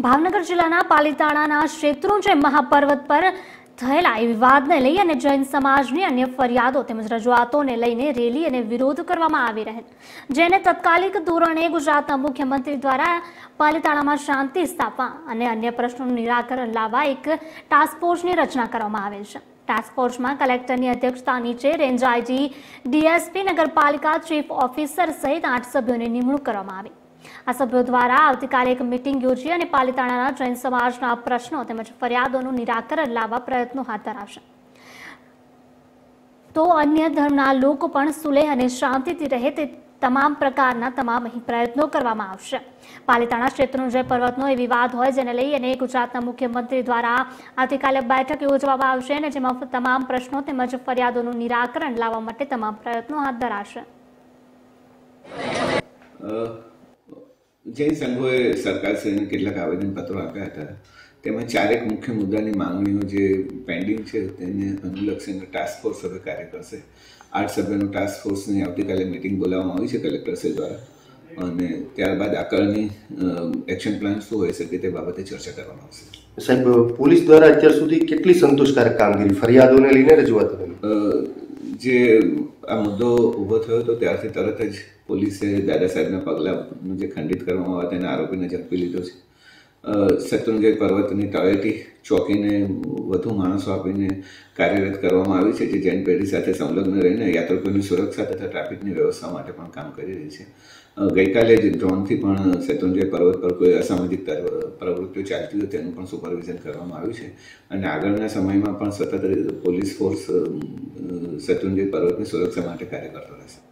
भावनगर जिल्लाना पालीताणाना शेत्रुंजय महापर्वत पर થયેલા એ વિવાદને લઈ અને જૈન સમાજની અન્ય ફરિયાદો તેમજ રજૂઆતોને લઈને રેલી અને વિરોધ કરવામાં આવી રહેલ, જેને તત્કાલિક ધોરણે ગુજરાતના મુખ્યમંત્રી દ્વારા પાલીતાણામાં શાંતિ સ્થાપવા અને અન્ય પ્રશ્નોનું નિરાકરણ લાવવા એક ટાસ્ક ફોર્સની રચના કરવામાં આવેલ છે। ટાસ્ક ફોર્સમાં કલેક્ટરની અધ્યક્ષતા નીચે રેન્જ આઈજી, ડીએસપી, નગરપાલિકા ચીફ ઓફિસર સહિત 8 સભ્યોની નિમણૂક કરવામાં આવી। आ सभ्यों द्वारा आवतीकाले एक मीटिंग योजी अने पालीताणाना जैन समाजना प्रश्नों तेमज फरियादोनुं निराकरण लाववा प्रयत्नो हाथ धराशे, तो अन्य धर्मना लोको पण सुलेह अने शांतिथी रहे ते तमाम प्रकारना तमाम प्रयत्नो करवामां आवशे। पालीताणा शेत्रुंजय पर्वतनो ए विवाद होय, जेने लई अने गुजरातना मुख्यमंत्री द्वारा आवतीकाले बैठक योजवामां आवशे अने जेमां तमाम प्रश्नो तेमज फरियादोनुं निराकरण लाववा माटे तमाम प्रयत्नो हाथ धराशे। जैन संघोए सरकार से केटलाक आवेदनपत्रों आप्या हता, तेमां चारेक मुख्य मुद्दानी मांगणीओ जे पेन्डिंग छे तेने अनुलक्षीने टास्क फोर्स हवे कार्य करशे। 8 सभ्योनो टास्क फोर्सनी आवतीकाले मीटिंग बोलाववामां आवी छे कलेक्टर साहेब द्वारा, अने त्यारबाद आकरणी एक्शन प्लान शुं होई शके ते बाबते चर्चा करवामां आवशे। साहेब, पोलीस द्वारा અત્યાર સુધી કેટલી સંતોષકારક કામગીરી ફરિયાદોને લઈને રજૂઆત કરી? जे आ मुद्दो उभो थयो तो त्यारथी तरत ज पोलीसे दादा साहेबना पगला जे खंडित करवामां आव्या तेने आरोपीने झडपी लीधो छे। शेत्रुंजय पर्वतनी तळेटी चौकीने वधु माणसो आपीने कार्यरत करवामां आवी छे, जे जैन पेढी साथे संलग्न रहीने यात्रिकोनी सुरक्षा तथा ट्राफिकनी व्यवस्था माटे पण काम करी रही छे। गई काले ज ड्रोनथी पण शेत्रुंजय पर्वत पर कोई असामाजिक प्रवृत्तिओ चालती होय तेनुं पण सुपरविजन करवामां आव्युं छे, अने आगळना समयमां पण सतत पोलीस फोर्स शेत्रुंजय पर्वतनी सुरक्षा माटे कार्य करतो रहेशे।